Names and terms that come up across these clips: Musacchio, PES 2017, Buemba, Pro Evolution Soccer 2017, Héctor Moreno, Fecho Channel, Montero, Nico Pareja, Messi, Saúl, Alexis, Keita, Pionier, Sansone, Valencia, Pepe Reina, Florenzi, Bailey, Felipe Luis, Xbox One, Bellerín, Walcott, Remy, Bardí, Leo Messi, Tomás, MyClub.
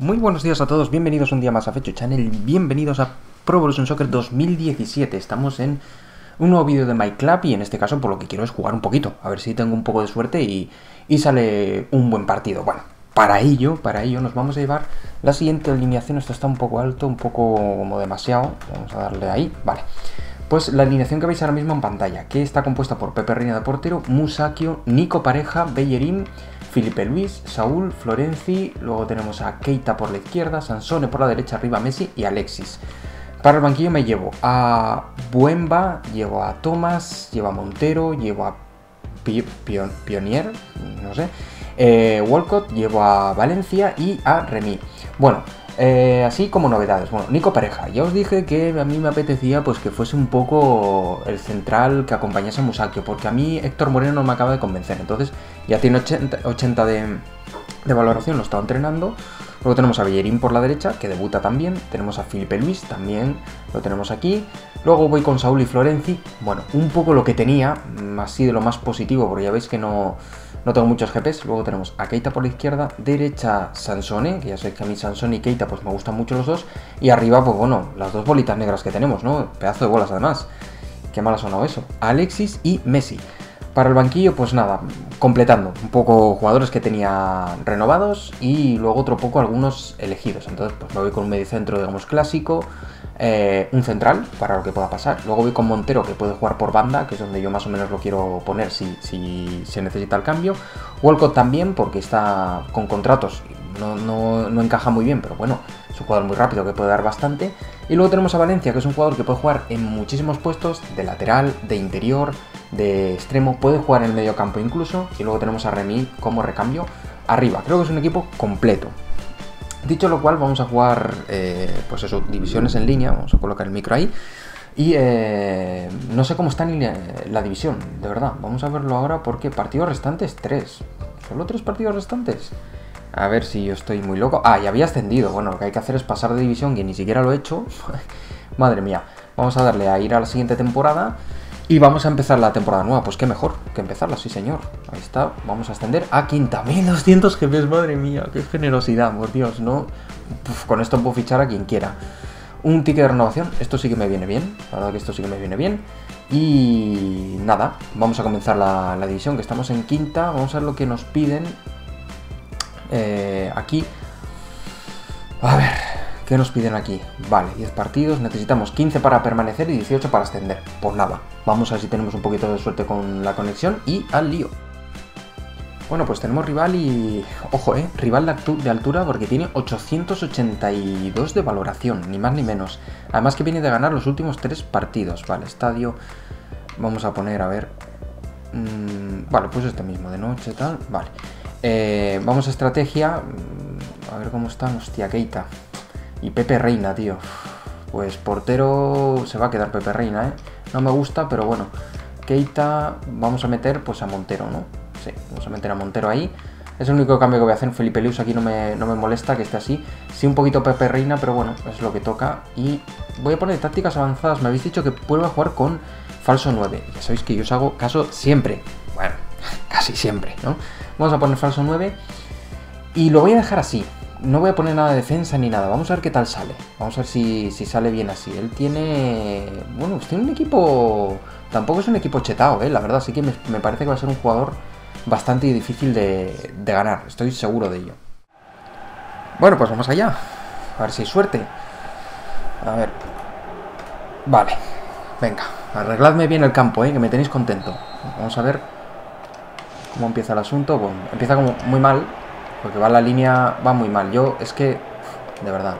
Muy buenos días a todos, bienvenidos un día más a Fecho Channel, bienvenidos a Pro Evolution Soccer 2017. Estamos en un nuevo vídeo de MyClub y en este caso por lo que quiero es jugar un poquito, a ver si tengo un poco de suerte y sale un buen partido. Bueno, para ello nos vamos a llevar la siguiente alineación. Esto está un poco alto, un poco como demasiado, vamos a darle ahí, vale. Pues la alineación que veis ahora mismo en pantalla, que está compuesta por Pepe Reina de portero, Musacchio, Nico Pareja, Bellerín, Felipe Luis, Saúl, Florenzi, luego tenemos a Keita por la izquierda, Sansone por la derecha, arriba Messi y Alexis. Para el banquillo me llevo a Buemba, llevo a Tomás, llevo a Montero, llevo a Pionier, no sé, Walcott, llevo a Valencia y a Remy. Bueno, así como novedades. Bueno, Nico Pareja, ya os dije que a mí me apetecía pues que fuese un poco el central que acompañase a Musacchio, porque a mí Héctor Moreno no me acaba de convencer. Entonces ya tiene 80 de valoración, lo he estado entrenando. Luego tenemos a Bellerín por la derecha, que debuta también. Tenemos a Felipe Luis, también lo tenemos aquí. Luego voy con Saúl y Florenzi. Bueno, un poco lo que tenía, así de lo más positivo, porque ya veis que no tengo muchos GPs. Luego tenemos a Keita por la izquierda, derecha Sansone, que ya sabéis que a mí Sansone y Keita pues me gustan mucho los dos. Y arriba, pues bueno, las dos bolitas negras que tenemos, ¿no? Pedazo de bolas además. Qué mal ha sonado eso. Alexis y Messi. Para el banquillo, pues nada, completando un poco jugadores que tenía renovados y luego otro poco algunos elegidos. Entonces pues me voy con un mediocentro, digamos, clásico, un central para lo que pueda pasar. Luego voy con Montero, que puede jugar por banda, que es donde yo más o menos lo quiero poner si se necesita el cambio. Walcott también, porque está con contratos, no encaja muy bien, pero bueno, es un jugador muy rápido que puede dar bastante. Y luego tenemos a Valencia, que es un jugador que puede jugar en muchísimos puestos, de lateral, de interior, de extremo, puede jugar en el medio campo incluso. Y luego tenemos a Remy como recambio arriba. Creo que es un equipo completo. Dicho lo cual, vamos a jugar pues eso, divisiones en línea. Vamos a colocar el micro ahí. Y no sé cómo está en línea la división, de verdad. Vamos a verlo ahora, porque partidos restantes 3. Solo 3 partidos restantes. A ver si yo estoy muy loco. Ah, ya había ascendido. Bueno, lo que hay que hacer es pasar de división, que ni siquiera lo he hecho. Madre mía. Vamos a darle a ir a la siguiente temporada. Y vamos a empezar la temporada nueva, pues qué mejor que empezarla, sí señor. Ahí está, vamos a ascender a quinta, 1200 GPs, madre mía, qué generosidad, por Dios, ¿no? Uf, con esto puedo fichar a quien quiera. Un ticket de renovación, esto sí que me viene bien, la verdad que esto sí que me viene bien. Y nada, vamos a comenzar la división, que estamos en quinta, vamos a ver lo que nos piden aquí. A ver, ¿qué nos piden aquí? Vale, 10 partidos, necesitamos 15 para permanecer y 18 para ascender. Pues nada, vamos a ver si tenemos un poquito de suerte con la conexión y al lío. Bueno, pues tenemos rival y... ojo, rival de altura, porque tiene 882 de valoración, ni más ni menos. Además que viene de ganar los últimos 3 partidos. Vale, estadio, vamos a poner, a ver... vale, pues este mismo, de noche, tal, vale. Vamos a estrategia, a ver cómo están, hostia, Keita. Y Pepe Reina, tío. Pues portero se va a quedar Pepe Reina, ¿eh? No me gusta, pero bueno. Keita, vamos a meter pues a Montero, ¿no? Sí, vamos a meter a Montero ahí. Es el único cambio que voy a hacer. Felipe Luis aquí no me molesta que esté así. Sí, un poquito Pepe Reina, pero bueno, es lo que toca. Y voy a poner tácticas avanzadas. Me habéis dicho que vuelva a jugar con falso 9. Ya sabéis que yo os hago caso siempre. Bueno, casi siempre, ¿no? Vamos a poner falso 9. Y lo voy a dejar así. No voy a poner nada de defensa ni nada. Vamos a ver qué tal sale. Vamos a ver si sale bien así. Él tiene... bueno, pues tiene un equipo... tampoco es un equipo chetado, la verdad. Así que me parece que va a ser un jugador bastante difícil de ganar. Estoy seguro de ello. Bueno, pues vamos allá. A ver si hay suerte. A ver. Vale. Venga. Arregladme bien el campo, que me tenéis contento. Vamos a ver cómo empieza el asunto. Bueno, empieza como muy mal, porque va la línea, va muy mal. Yo, es que, de verdad,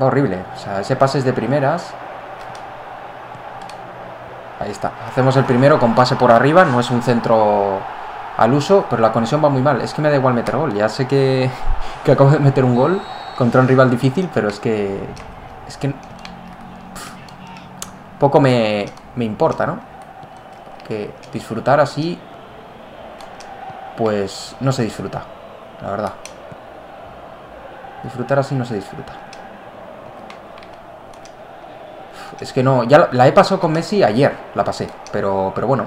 va horrible. O sea, ese pase es de primeras. Ahí está. Hacemos el primero con pase por arriba. No es un centro al uso, pero la conexión va muy mal. Es que me da igual meter gol. Ya sé que acabo de meter un gol contra un rival difícil, pero es que poco me importa, ¿no? Que disfrutar así... pues no se disfruta, la verdad. Disfrutar así no se disfruta. Es que no, ya la he pasado con Messi ayer, la pasé, pero bueno.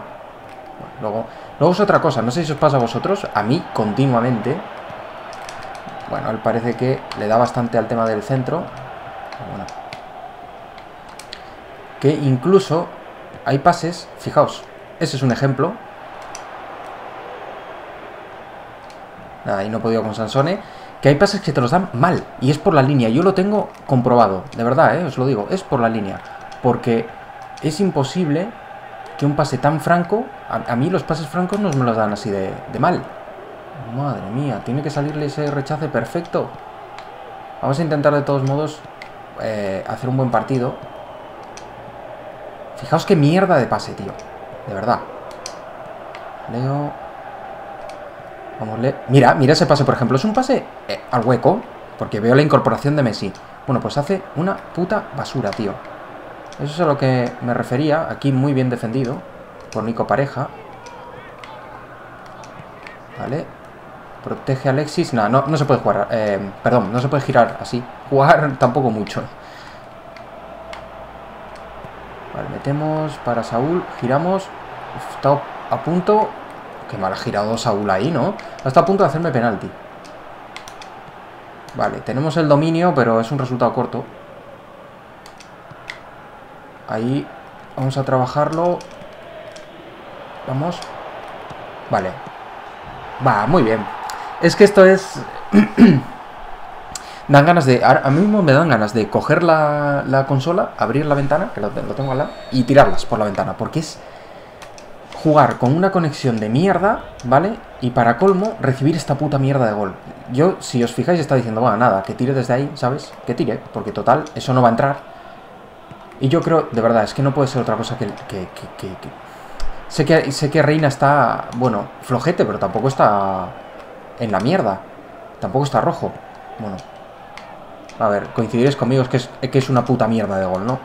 Luego es otra cosa, no sé si os pasa a vosotros, a mí continuamente. Bueno, él parece que le da bastante al tema del centro. Bueno, que incluso hay pases, fijaos, ese es un ejemplo. Ahí no he podido con Sansone. Que hay pases que te los dan mal, y es por la línea. Yo lo tengo comprobado, de verdad, os lo digo, es por la línea. Porque es imposible que un pase tan franco, a mí los pases francos no me los dan así de mal. Madre mía, tiene que salirle ese rechace perfecto. Vamos a intentar de todos modos hacer un buen partido. Fijaos qué mierda de pase, tío. De verdad. Leo. Vamos, Leo. Mira, mira ese pase, por ejemplo. Es un pase al hueco, porque veo la incorporación de Messi. Bueno, pues hace una puta basura, tío. Eso es a lo que me refería. Aquí muy bien defendido por Nico Pareja. Vale. Protege a Alexis. Nah, no se puede jugar. Perdón, no se puede girar así. Jugar tampoco mucho. Vale, metemos para Saúl. Giramos. Está a punto. Qué mal ha girado Saúl ahí, ¿no? Está a punto de hacerme penalti. Vale, tenemos el dominio, pero es un resultado corto. Ahí vamos a trabajarlo. Vamos. Vale. Va, muy bien. Es que esto es... dan ganas de... A mí mismo me dan ganas de coger la consola, abrir la ventana, que lo tengo al lado, y tirarlas por la ventana, porque es jugar con una conexión de mierda, ¿vale? Y para colmo, recibir esta puta mierda de gol. Yo, si os fijáis, está diciendo, bueno, nada, que tire desde ahí, ¿sabes? Que tire, porque total, eso no va a entrar. Y yo creo, de verdad, es que no puede ser otra cosa que... Sé que Reina está, bueno, flojete, pero tampoco está en la mierda. Tampoco está rojo. Bueno, a ver, coincidiréis conmigo, es que es una puta mierda de gol, ¿no?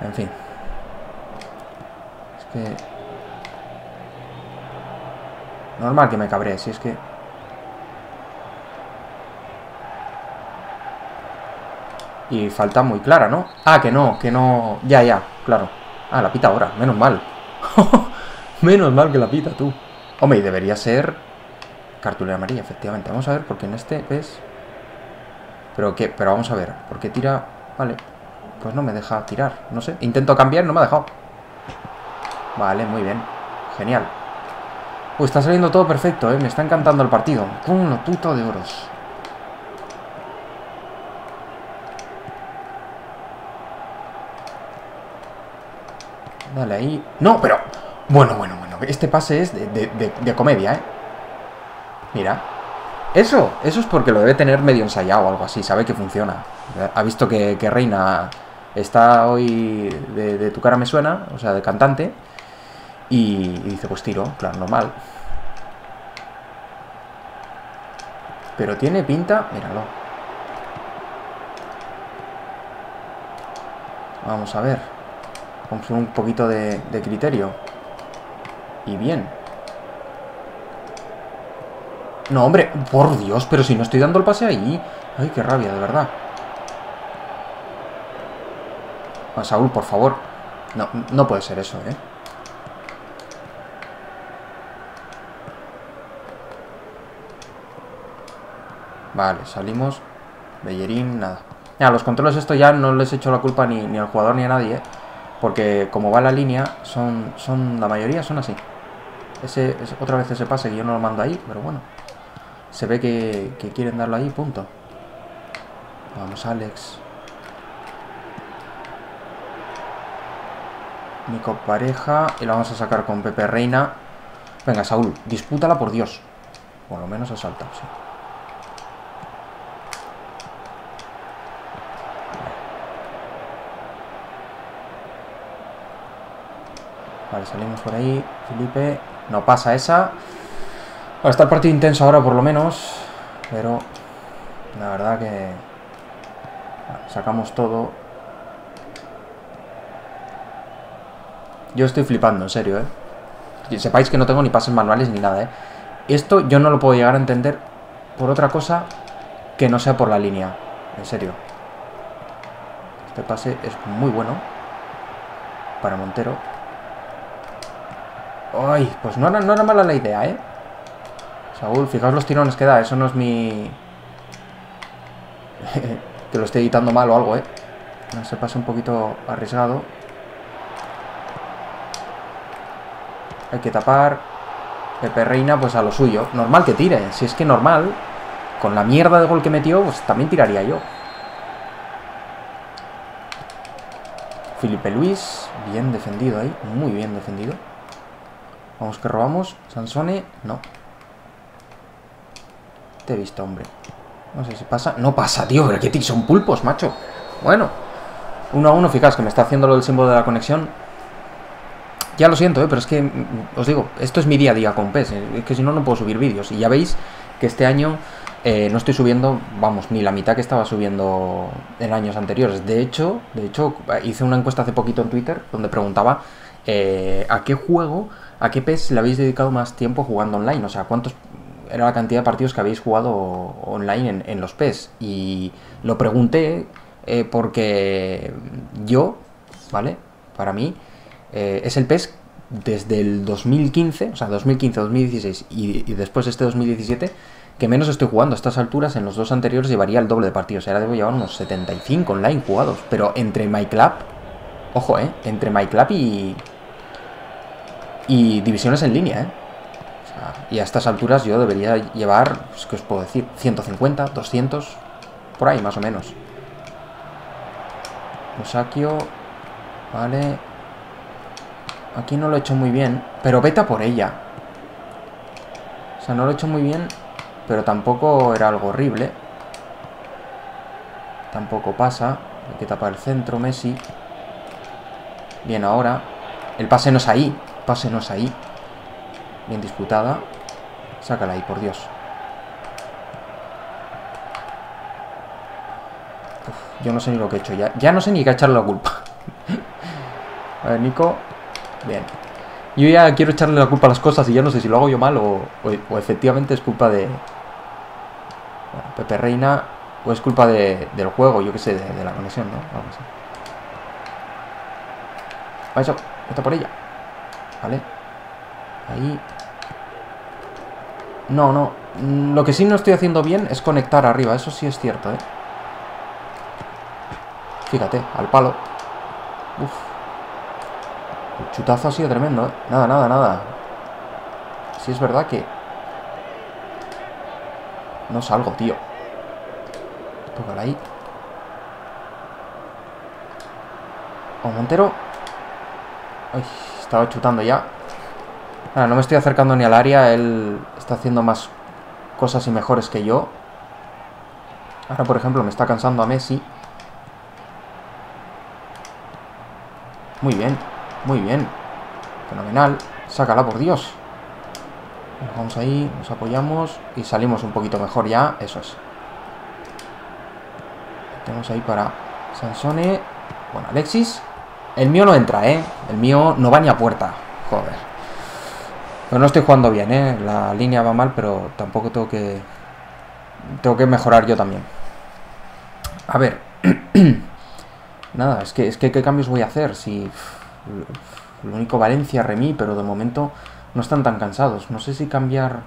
En fin. Es que... normal que me cabré, si es que... Y falta muy clara, ¿no? Ah, que no... Ya, claro. Ah, la pita ahora, menos mal. Menos mal que la pita, tú. Hombre, y debería ser cartulina amarilla, efectivamente. Vamos a ver, porque en este ves... Pero vamos a ver, porque tira... Vale, pues no me deja tirar, no sé. Intento cambiar, no me ha dejado. Vale, muy bien. Genial. Pues está saliendo todo perfecto, me está encantando el partido. Con lo puto de oros. Dale ahí... No, pero... Bueno. Este pase es de comedia, ¿eh? Mira. Eso es porque lo debe tener medio ensayado o algo así. Sabe que funciona. Ha visto que Reina está hoy de tu cara me suena. O sea, de cantante. Y dice, pues tiro. Claro, normal. Pero tiene pinta... Míralo. Vamos a ver. Vamos con un poquito de criterio. Y bien. No, hombre, por Dios, pero si no estoy dando el pase ahí. Ay, qué rabia, de verdad. Ah, Saúl, por favor. No puede ser eso, ¿eh? Vale, salimos. Bellerín, nada. Ya, los controles esto ya no les echo la culpa ni al jugador ni a nadie, ¿eh? Porque como va la línea, la mayoría son así. Otra vez ese pase que yo no lo mando ahí, pero bueno. Se ve que quieren darlo ahí, punto. Vamos, Alex. Nico Pareja. Y la vamos a sacar con Pepe Reina. Venga, Saúl, dispútala por Dios. Por lo menos ha saltado, sí. Vale, salimos por ahí, Felipe. No pasa esa. Bueno, está el partido intenso ahora por lo menos. Pero la verdad que... Vale, sacamos todo. Yo estoy flipando, en serio, ¿eh? Que sepáis que no tengo ni pases manuales ni nada, ¿eh? Esto yo no lo puedo llegar a entender por otra cosa que no sea por la línea. En serio. Este pase es muy bueno. Para Montero. Ay, pues no era mala la idea, ¿eh? Saúl, fijaos los tirones que da. Eso no es mi... que lo esté editando mal o algo, No se pasa un poquito arriesgado. Hay que tapar. Pepe Reina, pues a lo suyo. Normal que tire. Si es que normal. Con la mierda de gol que metió, pues también tiraría yo. Felipe Luis. Bien defendido ahí. Muy bien defendido. Vamos que robamos. Sansone. No. Te he visto, hombre. No sé si pasa. No pasa, tío. Pero qué tics son pulpos, macho. Bueno. 1-1. Fijaos que me está haciendo lo del símbolo de la conexión. Ya lo siento, pero es que, os digo, esto es mi día a día con PES, es que si no, no puedo subir vídeos. Y ya veis que este año no estoy subiendo, vamos, ni la mitad que estaba subiendo en años anteriores. De hecho, hice una encuesta hace poquito en Twitter donde preguntaba a qué PES le habéis dedicado más tiempo jugando online. O sea, cuántos era la cantidad de partidos que habéis jugado online en los PES. Y lo pregunté porque yo, ¿vale? Para mí... es el PES desde el 2015, o sea, 2015, 2016 y después este 2017, que menos estoy jugando. A estas alturas, en los dos anteriores llevaría el doble de partidos. Ahora debo llevar unos 75 online jugados, pero entre MyClub, ojo, entre MyClub y divisiones en línea, O sea, y a estas alturas yo debería llevar, pues, ¿qué os puedo decir? 150, 200, por ahí más o menos. Musacchio, vale... Aquí no lo he hecho muy bien, pero vete por ella. O sea, no lo he hecho muy bien, pero tampoco era algo horrible. Tampoco pasa. Hay que tapar el centro, Messi. Bien ahora. El pase no es ahí. El pase no es ahí. Bien disputada. Sácala ahí, por Dios. Uf, yo no sé ni lo que he hecho ya. Ya no sé ni qué echarle la culpa. A ver, Nico... Bien, yo ya quiero echarle la culpa a las cosas y ya no sé si lo hago yo mal o efectivamente es culpa de... Bueno, Pepe Reina, o es culpa del juego, yo qué sé, de la conexión, ¿no? Algo así. Va eso, está por ella. Vale. Ahí. No, no. Lo que sí no estoy haciendo bien es conectar arriba, eso sí es cierto, Fíjate, al palo. Uf. El chutazo ha sido tremendo, Nada, nada, nada. Sí es verdad que... No salgo, tío. Tócala ahí. O Montero. Ay, estaba chutando ya. Nada, no me estoy acercando ni al área. Él está haciendo más cosas y mejores que yo. Ahora, por ejemplo, me está cansando a Messi. Muy bien. Muy bien, fenomenal. Sácala, por Dios. Nos vamos ahí, nos apoyamos y salimos un poquito mejor ya, eso es. Tenemos ahí para Sansone. Bueno, Alexis. El mío no entra, El mío no va ni a puerta. Joder. Pero no estoy jugando bien, La línea va mal, pero tampoco tengo que mejorar yo también. A ver. Nada, es que ¿qué cambios voy a hacer? Si... Lo único Valencia, Remy, pero de momento no están tan cansados. No sé si cambiar...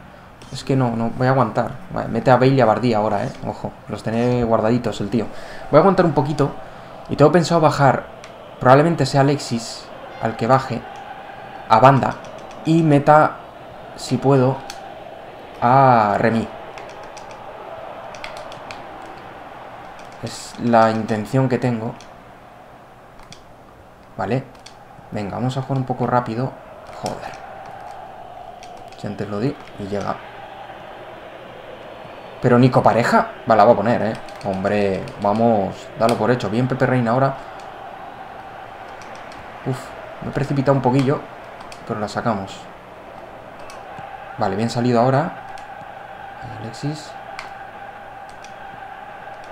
Es que no voy a aguantar. Vale, mete a Bailey y a Bardí ahora, Ojo, los tenéis guardaditos el tío. Voy a aguantar un poquito y tengo pensado bajar, probablemente sea Alexis al que baje, a banda y meta, si puedo, a Remy. Es la intención que tengo. Vale. Venga, vamos a jugar un poco rápido. Joder. Si antes lo di y llega. Pero Nico Pareja. Vale, la va a poner, Hombre, vamos. Dalo por hecho. Bien, Pepe Reina ahora. Uf, me he precipitado un poquillo. Pero la sacamos. Vale, bien salido ahora. Alexis.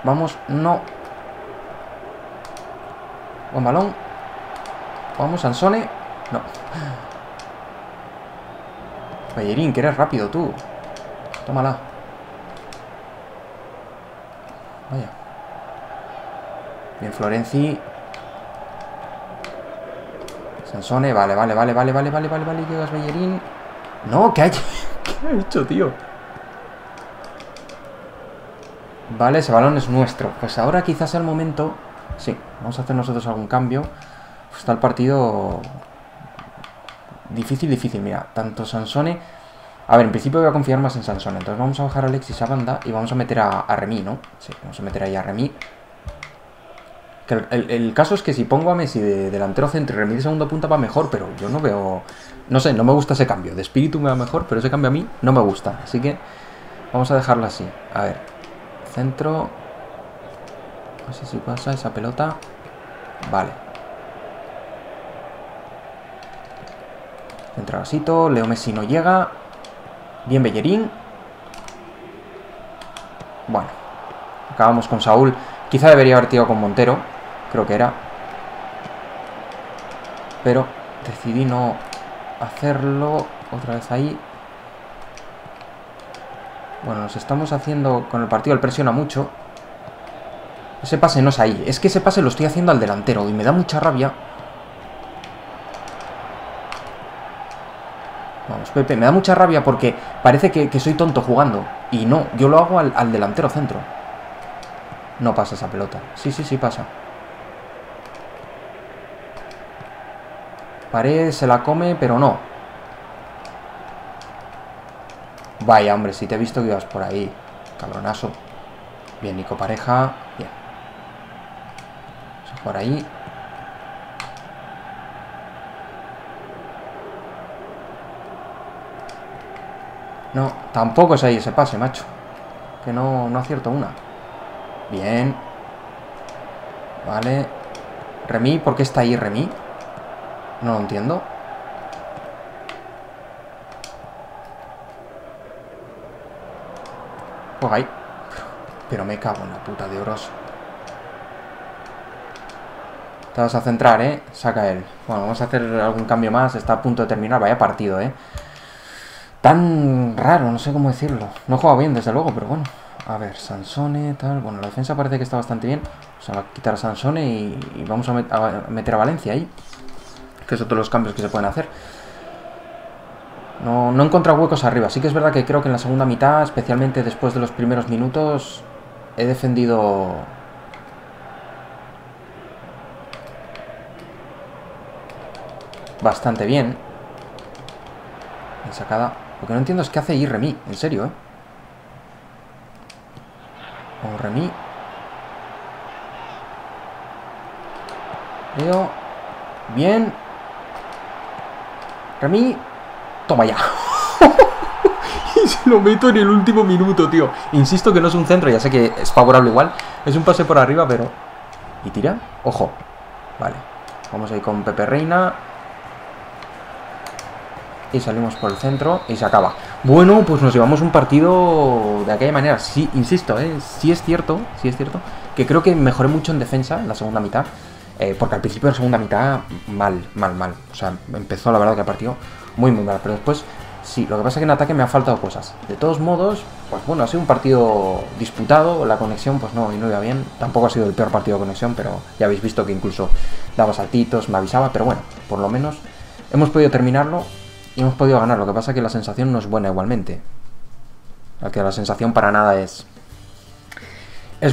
Vamos, no. Buen balón. Vamos, Sansone. No. Bellerín, que eres rápido tú. Tómala. Vaya. Bien, Florenzi. Sansone. Vale. Llegas, Bellerín. No, ¿qué ha hecho, tío? Vale, ese balón es nuestro. Pues ahora quizás el momento... Sí, vamos a hacer nosotros algún cambio. Está el partido... Difícil, difícil, mira. Tanto Sansone... A ver, en principio voy a confiar más en Sansone. Entonces vamos a bajar a Alexis a banda y vamos a meter a Remy, ¿no? Sí, vamos a meter ahí a Remy. Que el caso es que si pongo a Messi de delantero centro y Remy de segunda punta va mejor, pero yo no veo... No sé, no me gusta ese cambio. De espíritu me va mejor, pero ese cambio a mí no me gusta. Así que vamos a dejarlo así. A ver, centro... No sé si pasa esa pelota. Vale. Centrabasito, Leo Messi no llega... Bien Bellerín. Bueno, acabamos con Saúl. Quizá debería haber tirado con Montero, creo que era, pero decidí no hacerlo. Otra vez ahí. Bueno, nos estamos haciendo con el partido. Él presiona mucho. Ese pase no es ahí. Es que ese pase lo estoy haciendo al delantero y me da mucha rabia. Vamos, Pepe, me da mucha rabia porque parece que soy tonto jugando. Y no, yo lo hago al delantero centro. No pasa esa pelota. Sí, sí, sí pasa. Pared, se la come, pero no. Vaya, hombre, si te he visto que ibas por ahí. Cabronazo. Bien, Nico Pareja. Bien. Vamos a jugar ahí. No, tampoco es ahí ese pase, macho. Que no acierto una. Bien. Vale. Remy, ¿por qué está ahí Remy? No lo entiendo. Pues ahí. Pero me cago en la puta de oros. Te vas a centrar, ¿eh? Saca él. Bueno, vamos a hacer algún cambio más. Está a punto de terminar. Vaya partido, ¿eh? Tan raro, no sé cómo decirlo. No he jugado bien, desde luego, pero bueno. A ver, Sansone, tal... Bueno, la defensa parece que está bastante bien. O sea, va a quitar a Sansone y vamos a meter a Valencia ahí. Que es otro de los cambios que se pueden hacer. No he encontrado huecos arriba. Sí que es verdad que creo que en la segunda mitad, especialmente después de los primeros minutos, he defendido... bastante bien. En sacada... Lo que no entiendo es qué hace ahí Remy, en serio, ¿eh? O Remy. Leo. Bien. Remy. Toma ya. Y se lo meto en el último minuto, tío. Insisto que no es un centro, ya sé que es favorable igual. Es un pase por arriba, pero... ¿Y tira? Ojo. Vale. Vamos ahí con Pepe Reina. Y salimos por el centro y se acaba. Bueno, pues nos llevamos un partido de aquella manera. Sí, insisto, sí es cierto que creo que mejoré mucho en defensa en la segunda mitad. Porque al principio de la segunda mitad, mal. O sea, empezó la verdad que el partido muy mal. Pero después, sí, lo que pasa es que en ataque me han faltado cosas. De todos modos, pues bueno, ha sido un partido disputado. La conexión, pues no iba bien. Tampoco ha sido el peor partido de conexión, pero ya habéis visto que incluso daba saltitos, me avisaba. Pero bueno, por lo menos hemos podido terminarlo. Y hemos podido ganar, lo que pasa es que la sensación no es buena igualmente. La sensación para nada es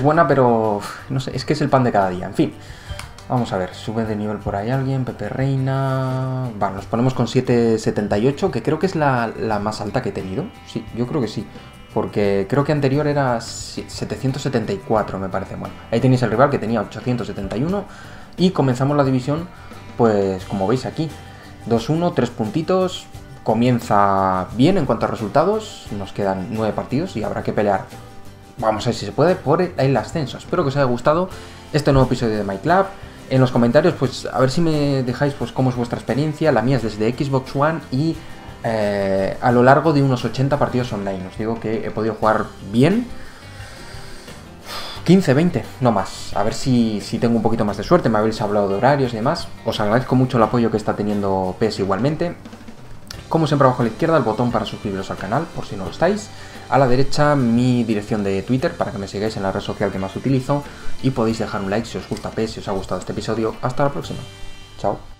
buena, pero no sé, es que es el pan de cada día. En fin, vamos a ver, sube de nivel por ahí alguien, Pepe Reina... Vale, nos ponemos con 7.78, que creo que es la más alta que he tenido. Sí, yo creo que sí, porque creo que anterior era 774, me parece. Bueno, ahí tenéis el rival que tenía 871 y comenzamos la división, pues como veis aquí. 2-1, 3 puntitos, comienza bien en cuanto a resultados, nos quedan 9 partidos y habrá que pelear, vamos a ver si se puede, por el ascenso. Espero que os haya gustado este nuevo episodio de MyClub. En los comentarios, pues a ver si me dejáis pues cómo es vuestra experiencia. La mía es desde Xbox One y a lo largo de unos 80 partidos online, os digo que he podido jugar bien. 15, 20, no más. A ver si tengo un poquito más de suerte. Me habéis hablado de horarios y demás. Os agradezco mucho el apoyo que está teniendo PS igualmente. Como siempre, abajo a la izquierda el botón para suscribiros al canal, por si no lo estáis. A la derecha mi dirección de Twitter para que me sigáis en la red social que más utilizo. Y podéis dejar un like si os gusta PS, si os ha gustado este episodio. Hasta la próxima. Chao.